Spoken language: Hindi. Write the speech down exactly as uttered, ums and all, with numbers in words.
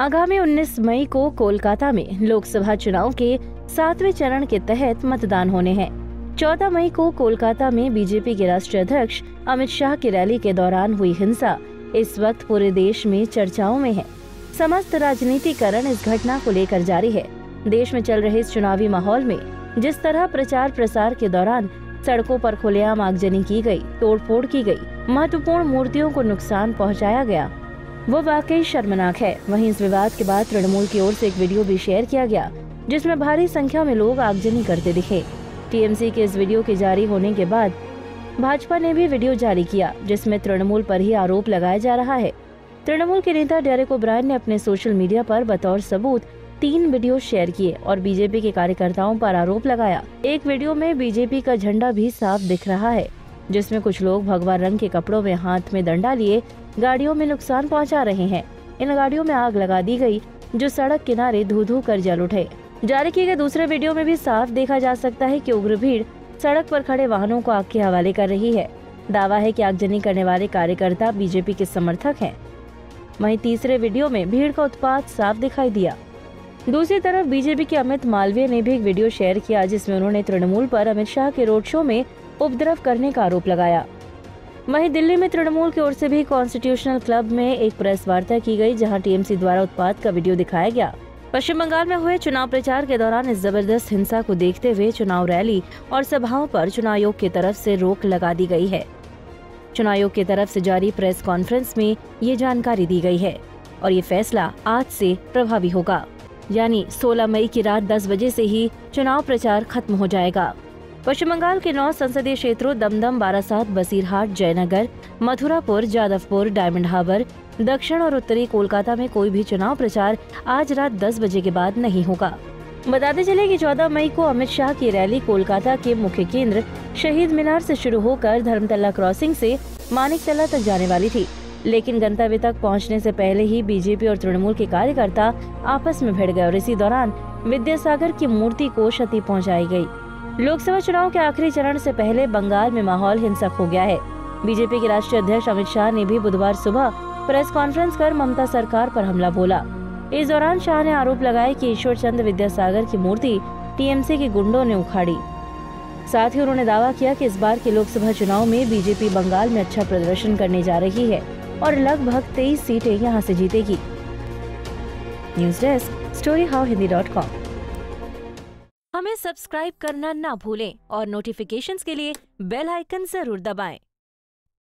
आगामी उन्नीस मई को कोलकाता में लोकसभा चुनाव के सातवें चरण के तहत मतदान होने हैं। चौदह मई को कोलकाता में बीजेपी के राष्ट्रीय अध्यक्ष अमित शाह की रैली के दौरान हुई हिंसा इस वक्त पूरे देश में चर्चाओं में है। समस्त राजनीतिकरण इस घटना को लेकर जारी है। देश में चल रहे इस चुनावी माहौल में जिस तरह प्रचार प्रसार के दौरान सड़कों पर खुलेआम आगजनी की गई, तोड़फोड़ की गई, महत्वपूर्ण मूर्तियों को नुकसान पहुंचाया गया, वो वाकई शर्मनाक है। वहीं इस विवाद के बाद तृणमूल की ओर से एक वीडियो भी शेयर किया गया जिसमें भारी संख्या में लोग आगजनी करते दिखे। टीएमसी के इस वीडियो के जारी होने के बाद भाजपा ने भी वीडियो जारी किया जिसमें तृणमूल पर ही आरोप लगाया जा रहा है। तृणमूल के नेता डेरेक ओब्रायन ने अपने सोशल मीडिया पर बतौर सबूत तीन वीडियो शेयर किए और बीजेपी के कार्यकर्ताओं पर आरोप लगाया। एक वीडियो में बीजेपी का झंडा भी साफ दिख रहा है जिसमें कुछ लोग भगवा रंग के कपड़ों में, हाथ में डंडा लिए गाड़ियों में नुकसान पहुंचा रहे हैं। इन गाड़ियों में आग लगा दी गई जो सड़क किनारे धू धू कर जल उठे। जारी किए गए दूसरे वीडियो में भी साफ देखा जा सकता है कि उग्र भीड़ सड़क पर खड़े वाहनों को आग के हवाले कर रही है। दावा है कि आगजनी करने वाले कार्यकर्ता बीजेपी के समर्थक हैं। वहीं तीसरे वीडियो में भीड़ का उत्पात साफ दिखाई दिया। दूसरी तरफ बीजेपी के अमित मालवीय ने भी एक वीडियो शेयर किया जिसमें उन्होंने तृणमूल पर अमित शाह के रोड शो में उपद्रव करने का आरोप लगाया। वहीं दिल्ली में तृणमूल की ओर से भी कॉन्स्टिट्यूशनल क्लब में एक प्रेस वार्ता की गई जहां टीएमसी द्वारा उत्पात का वीडियो दिखाया गया। पश्चिम बंगाल में हुए चुनाव प्रचार के दौरान इस जबरदस्त हिंसा को देखते हुए चुनाव रैली और सभाओं पर चुनाव आयोग की तरफ से रोक लगा दी गई है। चुनाव आयोग की तरफ से जारी प्रेस कॉन्फ्रेंस में ये जानकारी दी गई है और ये फैसला आज से प्रभावी होगा, यानी सोलह मई की रात दस बजे से ही चुनाव प्रचार खत्म हो जाएगा। पश्चिम बंगाल के नौ संसदीय क्षेत्रों दमदम, बारासात, बसीरहाट, जयनगर, मधुरापुर, जादवपुर, डायमंड हावर, दक्षिण और उत्तरी कोलकाता में कोई भी चुनाव प्रचार आज रात दस बजे के बाद नहीं होगा। बताते चले कि चौदह मई को अमित शाह की रैली कोलकाता के मुख्य केंद्र शहीद मीनार से शुरू होकर धर्मतला क्रॉसिंग से मानिकतला तक जाने वाली थी, लेकिन गंतव्य तक पहुंचने से पहले ही बीजेपी और तृणमूल के कार्यकर्ता आपस में भिड़ गए और इसी दौरान विद्यासागर की मूर्ति को क्षति पहुँचाई गयी। लोकसभा चुनाव के आखिरी चरण से पहले बंगाल में माहौल हिंसक हो गया है। बीजेपी के राष्ट्रीय अध्यक्ष अमित शाह ने भी बुधवार सुबह प्रेस कॉन्फ्रेंस कर ममता सरकार पर हमला बोला। इस दौरान शाह ने आरोप लगाया कि ईश्वर चंद्र विद्यासागर की मूर्ति टीएमसी के गुंडों ने उखाड़ी। साथ ही उन्होंने दावा किया कि इस बार के लोकसभा चुनाव में बीजेपी बंगाल में अच्छा प्रदर्शन करने जा रही है और लगभग तेईस सीटें यहाँ से जीतेगी। News desk, story how Hindi dot com. हमें सब्सक्राइब करना ना भूलें और नोटिफिकेशंस के लिए बेल आइकन जरूर दबाएं।